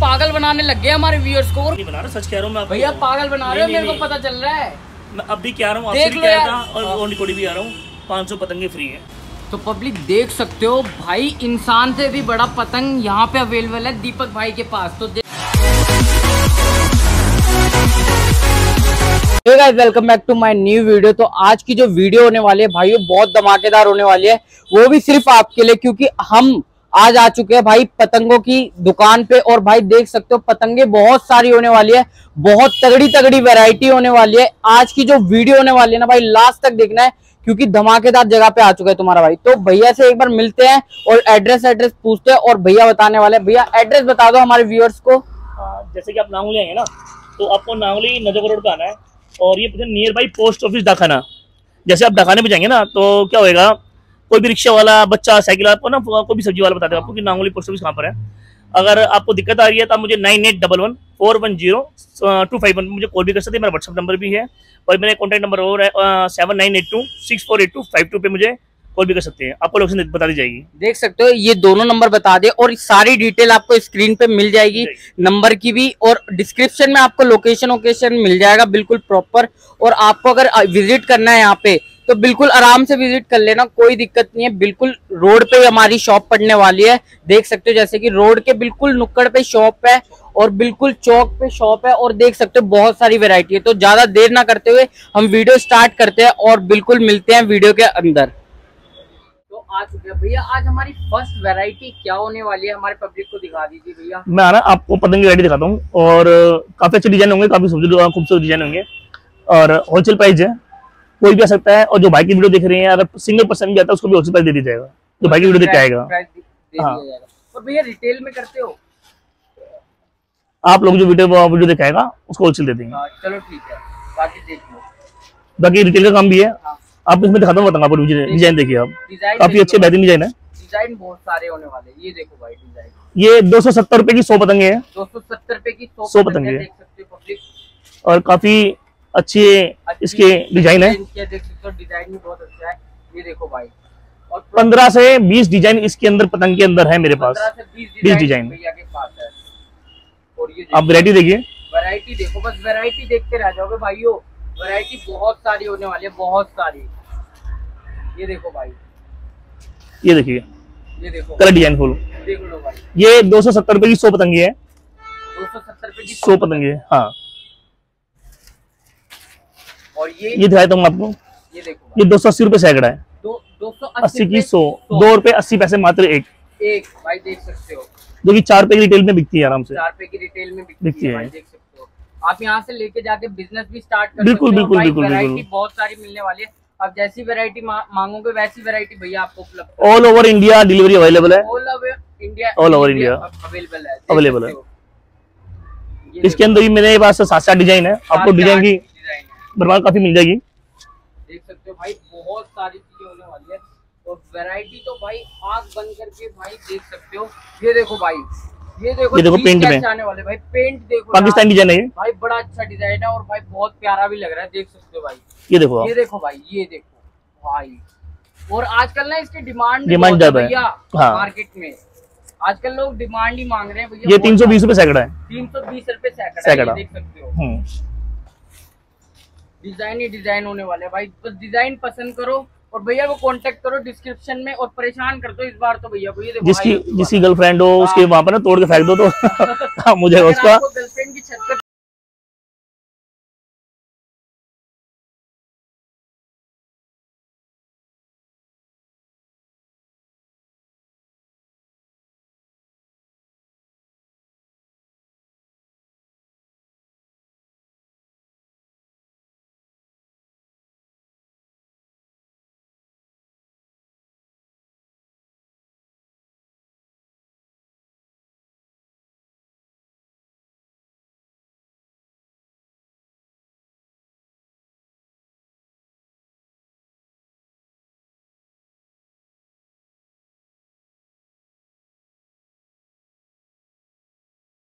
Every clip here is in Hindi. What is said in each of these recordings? पागल बनाने लग गए हमारे व्यूअर्स को। नहीं बना रहा, सच कह रहा हूँ मैं। भैया पागल बना रहे हो, मेरे को पता चल रहा है। मैं अब भी कह रहा हूँ, आपसे भी कह रहा था और निकोड़ी भी आ रहा हूँ। 500 पतंगे फ्री हैं। तो पब्लिक देख सकते हो भाई, इंसान से भी बड़ा पतंग यहाँ पे अवेलेबल है दीपक भाई के पास। तो hey guys, welcome back to my new video. तो आज की जो वीडियो होने वाली है भाइयों, बहुत धमाकेदार होने वाली है, वो भी सिर्फ आपके लिए, क्योंकि हम आज आ चुके हैं भाई पतंगों की दुकान पे। और भाई देख सकते हो पतंगे बहुत सारी होने वाली है, बहुत तगड़ी तगड़ी वैरायटी होने वाली है। आज की जो वीडियो होने वाली है ना भाई, लास्ट तक देखना है, क्योंकि धमाकेदार जगह पे आ चुका है तुम्हारा भाई। तो भैया से एक बार मिलते हैं और एड्रेस पूछते हैं, और भैया बताने वाले हैं। भैया एड्रेस बता दो हमारे व्यूअर्स को। जैसे कि आप नांगली आएंगे ना, तो आपको नांगली नजर रोड पे आना है, और ये नियर बाई पोस्ट ऑफिस डाखाना। जैसे आप डाखाने पे जाएंगे ना, तो क्या होगा, कोई भी रिक्शा वाला बच्चा, साइकिल वाला, ना कोई भी सब्जी वाला बता देगा आपको कि नांगली पोस्ट ऑफिस कहाँ पर है। अगर आपको दिक्कत आ रही है तो आप मुझे 9811410251 मुझे कॉल भी कर सकते हैं। मेरा व्हाट्सअप नंबर भी है और मेरा कॉन्टैक्ट नंबर और है 7982648252 पे मुझे कॉल भी कर सकते हैं। आपको लोकेशन बता दी जाएगी, देख सकते हो। ये दोनों नंबर बता दे, और सारी डिटेल आपको स्क्रीन पे मिल जाएगी, नंबर की भी, और डिस्क्रिप्शन में आपको लोकेशन मिल जाएगा बिल्कुल प्रॉपर। और आपको अगर विजिट करना है यहाँ पे तो बिल्कुल आराम से विजिट कर लेना, कोई दिक्कत नहीं है। बिल्कुल रोड पे हमारी शॉप पड़ने वाली है, देख सकते हो, जैसे कि रोड के बिल्कुल नुक्कड़ पे शॉप है और बिल्कुल चौक पे शॉप है, और देख सकते हो बहुत सारी वैरायटी है। तो ज्यादा देर ना करते हुए हम वीडियो स्टार्ट करते हैं और बिल्कुल मिलते हैं वीडियो के अंदर। तो आ चुके हैं भैया, आज हमारी फर्स्ट वैरायटी क्या होने वाली है हमारे पब्लिक को दिखा दीजिए भैया। मैं आ रहा, आपको पतंग की वैरायटी दिखाता हूँ, और काफी अच्छे डिजाइन होंगे, काफी खूबसूरत डिजाइन होंगे, और होलसेल प्राइस है, कोई भी आ सकता है। और जो भाई की वीडियो देख रहे हैं, अगर सिंगल पर्सन भी आता है उसको भी होलसेल प्राइस दे दिया जाएगा, जो भाई की वीडियो देख के आएगा। हाँ। और भैया रिटेल में करते हो आप लोग, जो वीडियो दिखाएगा उसको होलसेल दे देंगे। चलो ठीक है, बाकी देख लो, बाकी रिटेल का काम भी है। आप इसमें दिखाता हूँ, बताऊंगा आपको डिजाइन। देखिए आप, काफी अच्छे बेहतरीन डिजाइन है, डिजाइन बहुत सारे होने वाले हैं। ये देखो भाई डिजाइन, ये 270 रुपए की 100 पतंगे है, 270 रुपए की 100 पतंगे है, और काफी अच्छी इसके डिजाइन है, देख सकते हो। डिजाइन भी बहुत अच्छा है, ये देखो भाई। और 15 से 20 डिजाइन इसके अंदर पतंग के अंदर है मेरे पास, 20 डिजाइन के पास है। और ये आप वैरायटी देखिए, वैरायटी देखो, बस वैरायटी देखते रह जाओगे भाइयों, वैरायटी बहुत सारी होने वाली है, बहुत सारी। ये देखो भाई, ये देखिए, ये देखो कलर डिजाइन खोलो, देख लो भाई। ये 270 रुपए की 100 पतंगे है, 270 रुपए की 100 पतंगे। हाँ। और ये दिखाया था आपको, ये देखो, ये 280 रुपए सैकड़ा है, 280 की 100, 2 रुपए 80 पैसे मात्र एक भाई, देख सकते हो। जो कि 4 रुपए की रिटेल में बिकती है, आराम से 4 रुपए की रिटेल में बिकती है भाई, देख सकते हो। आप यहाँ से लेके जाके बिजनेस भी स्टार्ट कर सकते हो। बिल्कुल बिल्कुल बिल्कुल, वैरायटी बहुत सारी मिलने वाली है। आप जैसी वैरायटी मांगोगे वैसी वैरायटी भैया आपको उपलब्ध, all over India delivery available है, ऑल ओवर इंडिया अवेलेबल है। इसके अंदर भी मेरे पास 7-8 डिजाइन है, आपको डिजाइन की बर्बाद काफी मिल जाएगी, देख सकते हो भाई। बहुत सारी चीजें होने वाली है, और वैरायटी तो भाई आग बंद करके भाई देख सकते हो। ये देखो भाई, ये देखो पेंट में आने वाले भाई, पेंट देखो, पाकिस्तानी डिजाइन है भाई, बड़ा अच्छा डिजाइन है, और भाई बहुत प्यारा भी लग रहा है, देख सकते हो भाई। ये देखो भाई। और आजकल ना इसकी डिमांड ज्यादा है मार्केट में, आजकल लोग डिमांड ही मांग रहे हैं भैया। ये 320 रुपए सैकड़ा है, 320 रुपए सैकड़ा, देख सकते हो। डिजाइन ही डिजाइन होने वाले भाई, बस डिजाइन पसंद करो और भैया को कांटेक्ट करो डिस्क्रिप्शन में, और परेशान कर दो इस बार तो भैया को। ये देखो, जिसकी गर्लफ्रेंड हो उसके वहाँ पर ना तोड़ के फेंक दो तो मुझे उसका गर्लफ्रेंड की छत पर।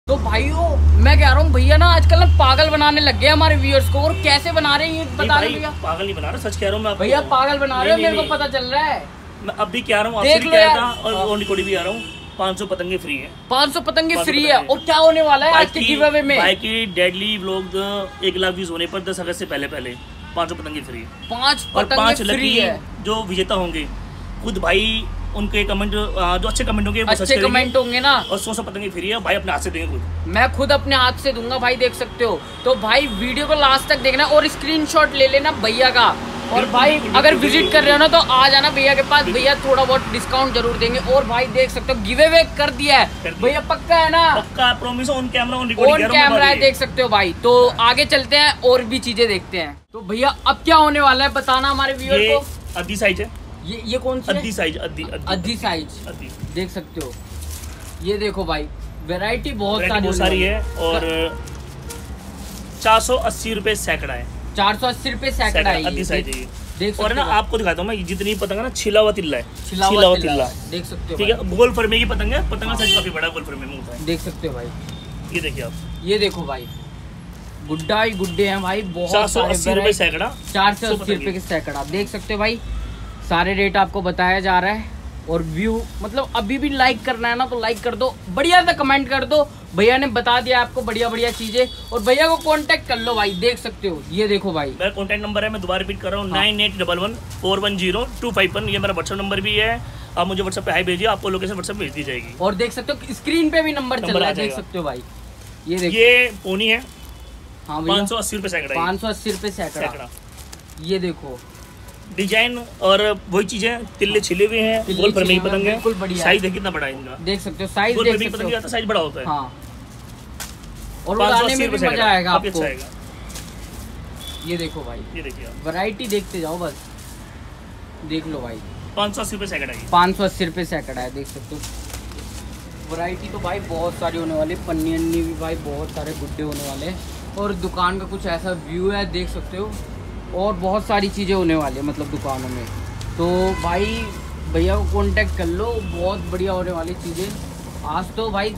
तो भाइयों मैं कह रहा हूँ भैया ना, आजकल ना पागल बनाने लग गए हमारे व्यूअर्स को, और कैसे बना रहे हैं ये बता रहे भैया। पागल नहीं बना रहा, सच कह रहा हूँ मैं। भैया पागल बना रहे हो, मेरे को पता चल रहा है। मैं अब भी कह रहा हूँ, और निकोड़ी भी आ रहा हूँ, 500 पतंगे फ्री है। 500 पतंगे फ्री है। और क्या होने वाला है आज के गिवअवे में? भाई की डेडली व्लॉग 1 लाख व्यूज होने पर 10 अगस्त से पहले 500 पतंगे फ्री है। 5 लकी जो विजेता होंगे खुद भाई उनके कमेंट, जो अच्छे कमेंट होंगे ना, और 100 पतंगे फ्री है भाई, अपने हाथ से देंगे खुद। मैं खुद अपने हाथ से दूंगा भाई, देख सकते हो। तो भाई वीडियो को लास्ट तक देखना और स्क्रीनशॉट ले लेना भैया का। और भाई अगर विजिट कर रहे हो ना तो आ जाना भैया के पास, भैया थोड़ा बहुत डिस्काउंट जरूर देंगे। और भाई देख सकते हो गिव अवे कर दिया है भैया, पक्का है ना, पक्का प्रॉमिस, ऑन कैमरा है, देख सकते हो भाई। तो आगे चलते हैं और भी चीजें देखते हैं। तो भैया अब क्या होने वाला है बताना हमारे व्यूअर को। अद्दी साइज है ये कौन सी अद्दी साइज, अद्दी साइज देख सकते हो। ये देखो भाई वैरायटी बहुत सारी है। और 480 रुपए सैकड़ा है, 480 रुपए सैकड़ा है अद्दी साइज है। और ना आपको दिखाता हूँ मैं, जितनी पतंग ना छिला हुआ तिल्ला है, छिला हुआ तिल्ला देख सकते हो। ठीक है, गोल फर्मे की पतंग है, पतंग का साइज काफी बड़ा गोल फर्मे में होता है, देख सकते हो भाई। ये देखिए आप, ये देखो भाई गुड्डा ही गुड्डे हैं भाई, बहुत 480 रुपए सैकड़ा, 480 रुपए के सैकड़ा देख सकते हो भाई। सारे रेट आपको बताया जा रहा है। और व्यू मतलब अभी भी लाइक करना है ना तो लाइक कर दो, बढ़िया सा कमेंट कर दो, भैया ने बता दिया आपको बढ़िया बढ़िया चीजें। और भैया को कांटेक्ट कर लो भाई, देख सकते हो। ये देखो भाई मेरा कांटेक्ट नंबर है, मैं दोबारा रिपीट कर रहा हूँ, 9811410251। ये मेरा व्हाट्सअप नंबर भी है, आप मुझे व्हाट्सएप पे हाई भेजिए, आपको लोकेशन व्हाट्सएप भेज दी जाएगी। और देख सकते हो स्क्रीन पे भी नंबर चल रहा है, देख सकते हो भाई। ये पोनी है, 580 रुपए सैकड़ा, 580 रुपए सैकड़ा। ये देखो डिजाइन और वही चीजें, तिल्ले छिले हुए हैं, गोल फर्मे की पतंग है। साइज देखिए कितना बड़ा है इनका, देख सकते हो साइज, गोल फर्मे की पतंग का साइज बड़ा होता है। हां, और उड़ाने में भी मजा आएगा आपको। ये देखो भाई, ये देखिए आप वैरायटी देखते जाओ बस, देख लो भाई। 580 रुपए सैकड़ा है, 580 रुपए सैकड़ा है, देख सकते हो। वैरायटी तो भाई बहुत सारी होने वाली, पन्नी अन्नी भी भाई, बहुत सारे गुड्डे होने वाले। और दुकान का कुछ ऐसा व्यू है, देख सकते हो। और बहुत सारी चीज़ें होने वाली है मतलब दुकानों में। तो भाई भैया को कांटेक्ट कर लो, बहुत बढ़िया होने वाली चीज़ें। आज तो भाई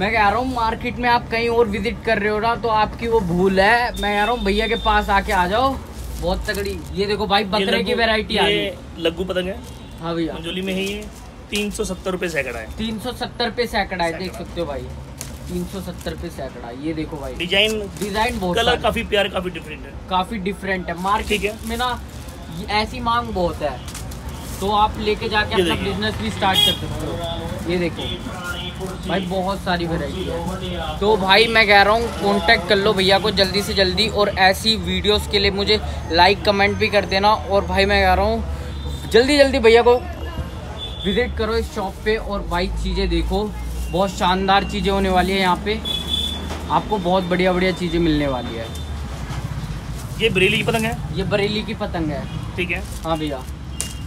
मैं कह रहा हूँ, मार्केट में आप कहीं और विजिट कर रहे हो ना तो आपकी वो भूल है। मैं कह रहा हूँ भैया के पास आके आ जाओ, बहुत तगड़ी। ये देखो भाई बकरे की वेरायटी आ गई, लग्गू पतंग है। हाँ भैया मंजोली में है, ये 370 रुपये सैकड़ा है, 370 रुपये सैकड़ा है, देख सकते हो भाई, 370 रुपये सैकड़ा। ये देखो भाई डिजाइन बहुत, कलर काफी प्यारा, काफी डिफरेंट है, काफी डिफरेंट है। मार्केट में ना ऐसी मांग बहुत है, तो आप लेके जाके अपना बिजनेस भी स्टार्ट कर सकते हो। ये देखो भाई बहुत सारी वैरायटी है। तो भाई मैं कह रहा हूँ कांटेक्ट कर लो भैया को जल्दी से जल्दी। और ऐसी वीडियोस के लिए मुझे लाइक कमेंट भी कर देना। और भाई मैं कह रहा हूँ जल्दी जल्दी भैया को विजिट करो इस शॉप पे। और भाई चीज़ें देखो, बहुत शानदार चीज़ें होने वाली है यहाँ पे, आपको बहुत बढ़िया बढ़िया चीज़ें मिलने वाली है। ये बरेली की पतंग है, ये बरेली की पतंग है, ठीक है। हाँ भैया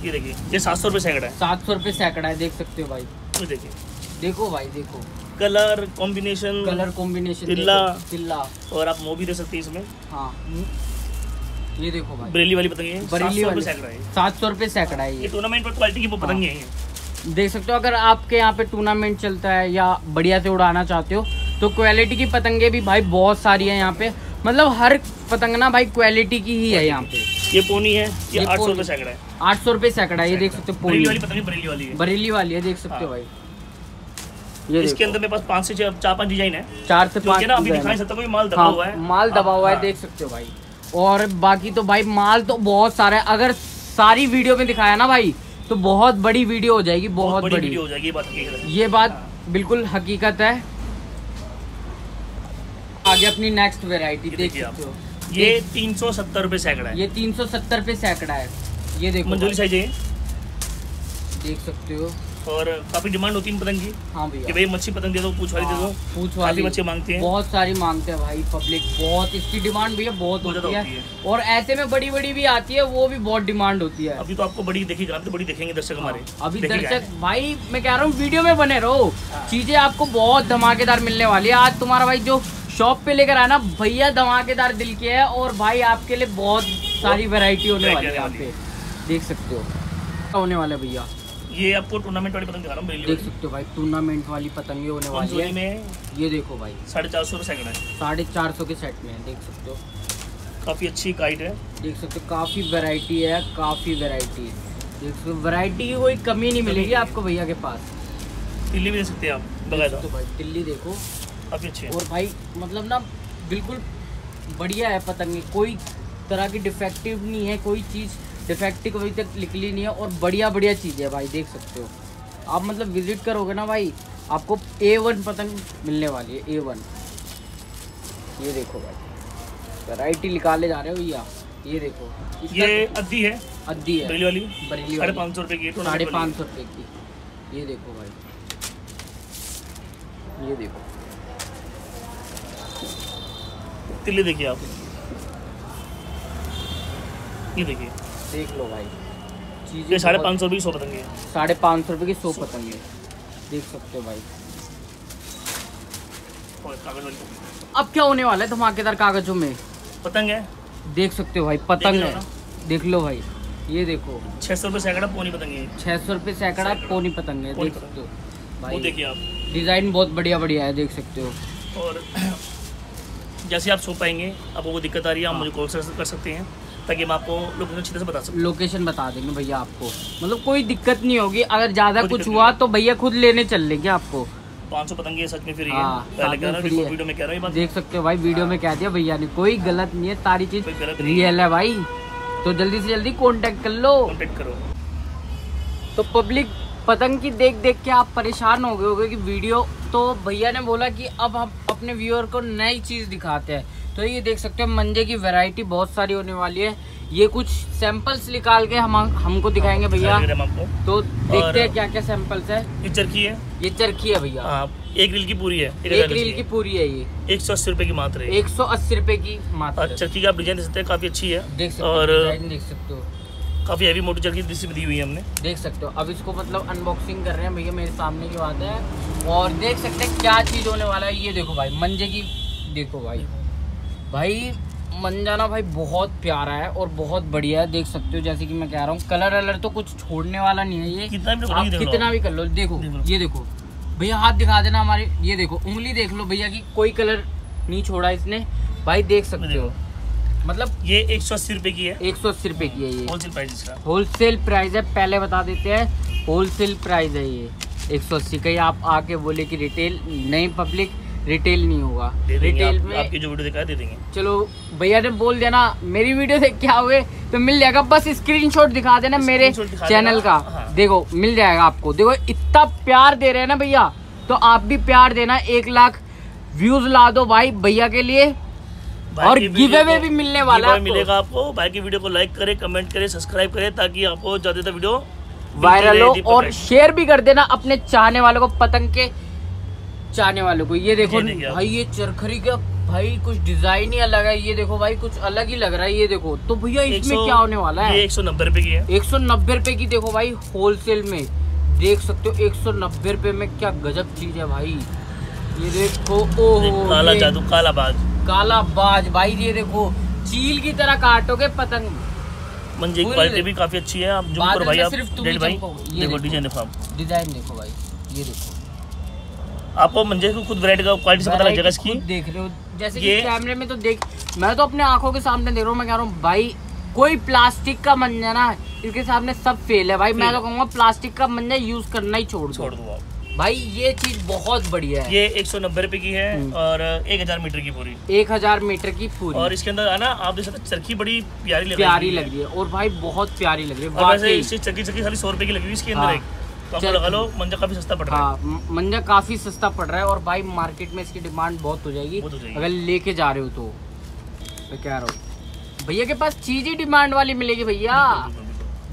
ये देखिए, ये 700 रुपये सैकड़ा है, 700 रुपये सैकड़ा है, देख सकते हो भाई। ये देखिए, देखो भाई देखो कलर कॉम्बिनेशन, तिल्ला। और आप वो भी दे सकते हैं इसमें। हाँ ये देखो भाई बरेली वाली पतंग है, बरेली वाली सैकड़ा है, 700 रुपये सैकड़ा है। ये टूर्नामेंट पर क्वालिटी की वो पतंगे हैं, देख सकते हो। अगर आपके यहाँ पे टूर्नामेंट चलता है या बढ़िया से उड़ाना चाहते हो तो क्वालिटी की पतंगे भी भाई बहुत सारी है यहाँ पे। मतलब हर पतंग ना भाई क्वालिटी की ही है यहाँ पे। ये पोनी है, ये 800 रुपये सैकड़ा है, 800 रुपये सैकड़ा है, ये देख सकते हो। पोनी वाली पतंग बरेली वाली है, बरेली वाली है, देख सकते हो भाई। ये इसके अंदर मेरे पास 5 से 4-5 डिजाइन है, 4 से 5 माल दबा हुआ है, माल दबा हुआ है, देख सकते हो भाई। और बाकी तो भाई माल तो बहुत सारा है, अगर सारी वीडियो में दिखाया ना भाई तो बहुत बड़ी वीडियो हो जाएगी, बहुत बड़ी वीडियो हो जाएगी। ये बात बिल्कुल हकीकत है। आगे अपनी नेक्स्ट वैरायटी देख सकते हो। ये 370 रुपये सैकड़ा है, ये 370 रुपये सैकड़ा है, ये देखो मंजूरी साइज है, देख सकते हो। और काफी डिमांड होती है पतंग की। हाँ भैया मच्छी पतंग दे दो, पूछ वाली दे दो, पूछ वाली मच्छी मांगते हैं, बहुत सारी मांगते हैं भाई पब्लिक, बहुत इसकी डिमांड भैया बहुत होती है। और ऐसे में बड़ी बड़ी भी आती है, वो भी बहुत डिमांड होती है। अभी तो आपको बड़ी देखिएगा, आप तो बड़ी देखेंगे दर्शक हमारे। अभी दर्शक भाई मैं कह रहा हूँ वीडियो में बने रहो, चीजें आपको बहुत धमाकेदार मिलने वाली है। आज तुम्हारा भाई जो शॉप पे लेकर आना भैया धमाकेदार दिल के है। और भाई आपके लिए बहुत सारी वेरायटी होने वाली है, यहाँ पे देख सकते हो होने वाला भैया। ये आपको टूर्नामेंट वाली पतंग दिखा रहा हूँ, देख सकते हो भाई टूर्नामेंट वाली पतंगे होने वाली है में। ये देखो भाई 450 रुपये सैकड़ा है, 450 के सेट में है, देख सकते हो। काफ़ी अच्छी काइट है, देख सकते हो, काफ़ी वैरायटी है, काफ़ी वैरायटी है, देख सकते हो। वैरायटी की कोई कमी नहीं मिलेगी आपको भैया के पास। तिल्ली भी दे सकते हैं आप बकायदा। तो भाई तिल्ली देखो काफ़ी अच्छी है और भाई मतलब ना बिल्कुल बढ़िया है पतंग, में कोई तरह की डिफेक्टिव नहीं है, कोई चीज़ डिफेक्टिव अभी तक निकली नहीं है और बढ़िया बढ़िया चीज़ है भाई, देख सकते हो आप। मतलब विजिट करोगे ना भाई आपको A1 पतंग मिलने वाली है, A1। ये देखो भाई वैरायटी निकाले जा रहे हो भैया, ये देखो ये अद्दी है, अद्दी है बरेली वाली, बरेली 550 रुपये की, तो 550 रुपये की। ये देखो भाई, ये देखो तिल्ली देखिए आप, ये देखिए, देख लो भाई चीज़ें 550 रुपये की 100 पतंगे, 550 रुपये की 100 पतंगे, देख सकते हो भाई। अब क्या होने वाला है धमाकेदार कागजों में, पतंग है, देख सकते हो भाई पतंग है, देख लो भाई। ये देखो 600 रुपये सैकड़ा पोनी पतंग है, 600 रुपये सैकड़ा पोनी पतंग है, देख सकते हो भाई। देखिए आप डिज़ाइन बहुत बढ़िया बढ़िया है, देख सकते हो। और जैसे आप सो पाएंगे आपको वो दिक्कत आ रही है, आप मुझे कॉल कर सकते हैं ताकि हम आपको लोकेशन अच्छे से बता सकते हैं। लोकेशन बता देंगे भैया आपको, मतलब कोई दिक्कत नहीं होगी। अगर ज़्यादा कुछ हुआ तो भैया खुद लेने चल लेंगे आपको। 500 पतंगे सच में फ्री है, वीडियो में कह रहा हूं, देख सकते हो भाई वीडियो में कह दिया भैया ने, कोई गलत नहीं है, सारी चीज़ रियल है भाई। तो जल्दी से जल्दी कॉन्टेक्ट कर लो, कॉन्टेक्ट करो। तो पब्लिक पतंग की देख देख के आप परेशान हो गए होगे कि वीडियो, तो भैया ने बोला कि अब हम अपने व्यूअर को नई चीज़ दिखाते हैं। तो ये देख सकते हो मंजे की वैरायटी बहुत सारी होने वाली है, ये कुछ सैंपल्स निकाल के हमको दिखाएंगे भैया। तो देखते हैं क्या क्या सैंपल्स है। ये चरखी है, ये चरखी है भैया, एक रील की पूरी है, एक रील की पूरी है। ये 180 रुपये की मात्र है, 180 रुपये की मात्र। चरखी का आप डिजाइन देख सकते हैं, काफी अच्छी है, देख सकते हो। और देख सकते हो काफ़ी हैवी मोटर चरखी दी हुई है हमने, देख सकते हो। अब इसको मतलब अनबॉक्सिंग कर रहे हैं भैया, मेरे सामने की बात है, और देख सकते हैं क्या चीज़ होने वाला है। ये देखो भाई मंजे की, देखो भाई भाई मंजा ना भाई बहुत प्यारा है और बहुत बढ़िया है, देख सकते हो। जैसे कि मैं कह रहा हूँ कलर वलर तो कुछ छोड़ने वाला नहीं है, ये कितना भी कर लो। देखो ये देखो भैया, हाथ दिखा देना हमारे, ये देखो उंगली देख लो भैया की, कोई कलर नहीं छोड़ा इसने भाई, देख सकते हो। मतलब ये 180 रुपये की है, 180 रुपये की है, ये होलसेल प्राइस, इसका होलसेल प्राइस है, पहले बता देते हैं होलसेल प्राइस है। ये 180 का, ये आप आके बोले कि रिटेल नहीं, पब्लिक रिटेल नहीं होगा, रिटेल में आपकी जो वीडियो दिखाई दे देंगे। चलो भैया ने बोल दिया ना, मेरी वीडियो देख क्या हुए तो मिल जाएगा, बस स्क्रीनशॉट दिखा देना मेरे चैनल का, देखो मिल जाएगा आपको। देखो इतना प्यार दे रहे हैं ना भैया, तो आप भी प्यार देना, 1 लाख व्यूज ला दो भाई भैया के लिए, और गिव अवे भी मिलने वाला है, मिलेगा आपको। भाई की वीडियो को लाइक करें, कमेंट करें, सब्सक्राइब करें, ताकि आपको ज़्यादा से वीडियो वायरल हो, और शेयर भी कर देना अपने चाहने वालों को, पतंग के चाहने वालों को। ये देखो भाई ये चरखरी का भाई कुछ डिजाइन ही अलग है, ये देखो भाई कुछ अलग ही लग रहा है। ये देखो तो भैया इसमें क्या होने वाला है, 190 रुपये की है, 190 रुपये की, देखो भाई होलसेल में, देख सकते हो 190 रुपये में क्या गजब चीज है भाई। ये देखो काला जादू, काला बाज भाई, ये देखो चील की तरह काटोगे पतंग। मंजे की क्वालिटी भी काफी अच्छी है, आप जूम करो भाई, आप देखो डिजाइन देखो भाई, ये देखो आपको मंजे को खुद वैरायटी का क्वालिटी से पता लग जाएगा इसकी, देख रहे हो जैसे कि कैमरे में। तो देख मैं तो अपने आंखों के सामने देख रहा हूँ, मैं कह रहा हूँ भाई कोई प्लास्टिक का मंजा ना इसके सामने सब फेल है भाई। मैं तो कहूँगा प्लास्टिक का मंजा यूज करना ही छोड़ दो आप भाई, ये चीज बहुत बढ़िया है। ये 190 रुपये की है और 1000 मीटर की पूरी, 1000 मीटर की पूरी, और इसके अंदर आना आप देख सकते हैं चरखी बड़ी प्यारी लग रही है और भाई बहुत प्यारी लग रही है। वैसे इससे चरखी सारी 100 रुपये की लगी हुई इसके अंदर, एक तो लगा लो, मंजा काफी सस्ता पड़ रहा है। हाँ मंजा काफी सस्ता पड़ रहा है और भाई मार्केट में इसकी डिमांड बहुत हो जाएगी अगर लेके जा रहे हो तो। मैं कह रहा हूँ भैया के पास चीज ही डिमांड वाली मिलेगी, भैया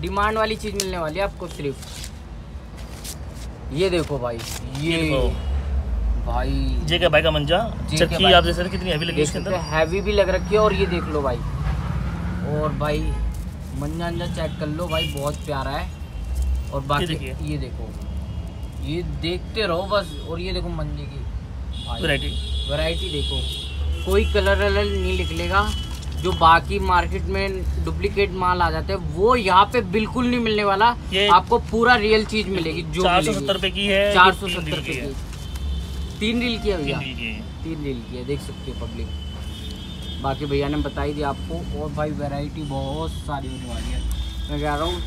डिमांड वाली चीज मिलने वाली है आपको सिर्फ। ये देखो भाई ये देखो भाई जेके भाई का मंजा, चक्की आप जैसे कितनी हैवी लगी इसके अंदर, हैवी भी लग रखी है। और ये देख लो भाई, और भाई मंजा चेक कर लो भाई, बहुत प्यारा है। और बाकी ये देखो, ये देखते रहो बस। और ये देखो मंजे की वैरायटी देखो, कोई कलर वलर नहीं निकलेगा। जो बाकी मार्केट में डुप्लीकेट माल आ जाते हैं वो यहाँ पे बिल्कुल नहीं मिलने वाला, आपको पूरा रियल चीज मिलेगी। जो 470 रुपये की है, 470 रुपये की, 3 रील की है भैया, 3 रील की है, देख सकते हो पब्लिक। बाकी भैया ने बताई दिया आपको, और भाई वैरायटी बहुत सारी होने वाली है। मैं कह रहा हूँ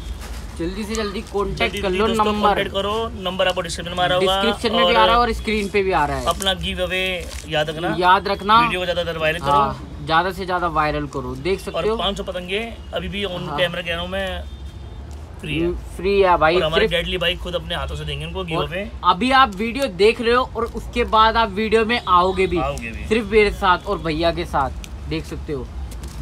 जल्दी से जल्दी कॉन्टेक्ट कर लो। नंबर करो, नंबर आपको डिस्क्रिप्शन में आ रहा होगा, डिस्क्रिप्शन में भी आ रहा है और स्क्रीन पे भी आ रहा है। अपना गिव अवे याद रखना, वीडियो को ज्यादा वायरल करो, ज्यादा से ज्यादा वायरल करो। देख सकते हो 500 पतंगे अभी भी ऑन कैमरा कह रहा हूं मैं, फ्री है भाई। हमारे डेडली भाई खुद अपने हाथों से देंगे उनको गिव अवे। अभी आप वीडियो देख रहे हो और उसके बाद आप वीडियो में आओगे भी सिर्फ मेरे साथ और भैया के साथ। देख सकते हो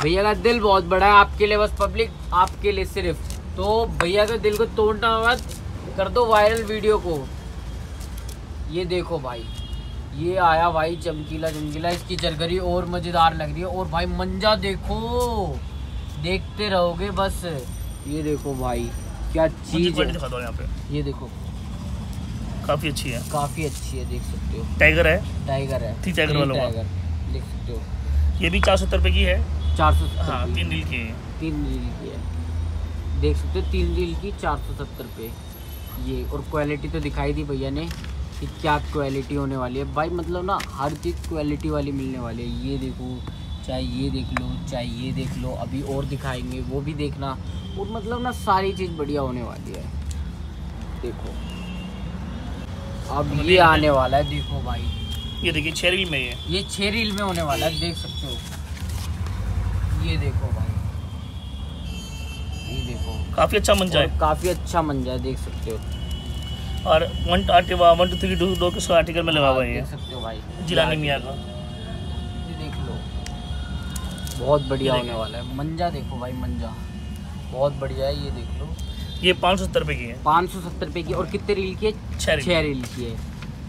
भैया का दिल बहुत बड़ा है आपके लिए, बस पब्लिक आपके लिए सिर्फ। तो भैया के दिल को तोड़ना मत, कर दो वायरल वीडियो को। ये देखो भाई, ये आया भाई चमकीला, इसकी जरगरी और मजेदार लग रही है। और भाई मंजा देखो, देखते रहोगे बस। ये देखो भाई क्या चीज है, दिखा दो यहाँ पे। ये देखो काफी अच्छी है, देख सकते हो। टाइगर है टाइगर वालों का, देख सकते हो। ये भी 470 रुपए की है, 470। हाँ, 3 रील की है, 3 रील की है। देख सकते हो 3 रील की 470 रुपये। ये और क्वालिटी तो दिखाई दी भैया ने कि क्या क्वालिटी होने वाली है भाई, मतलब ना हर चीज़ क्वालिटी वाली मिलने वाली है। ये देखो, चाहे ये देख लो, अभी और दिखाएंगे, वो भी देखना। और मतलब ना सारी चीज़ बढ़िया होने वाली है। देखो अब ये आने वाला है, देखो भाई ये देखिए 6 रील में है, ये 6 रील में होने वाला है। देख सकते हो, ये देखो भाई, ये देखो काफ़ी अच्छा मंजा है, देख सकते हो। और 1 2 3 2 के आर्टिकल में लगा हुआ है, देख सकते हो भाई। जिलानी मियाँ का बहुत बढ़िया होने वाला है। मंजा देखो भाई, मंजा बहुत बढ़िया है, ये देख लो। ये 570 रुपये की है, 570 रुपये की। और कितने रील की है? 6 रील की है।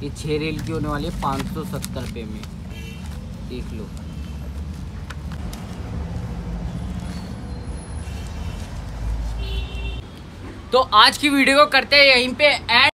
ये 6 रील की होने वाली है 570 रुपये में, देख लो। तो आज की वीडियो को करते हैं यहीं पे एंड।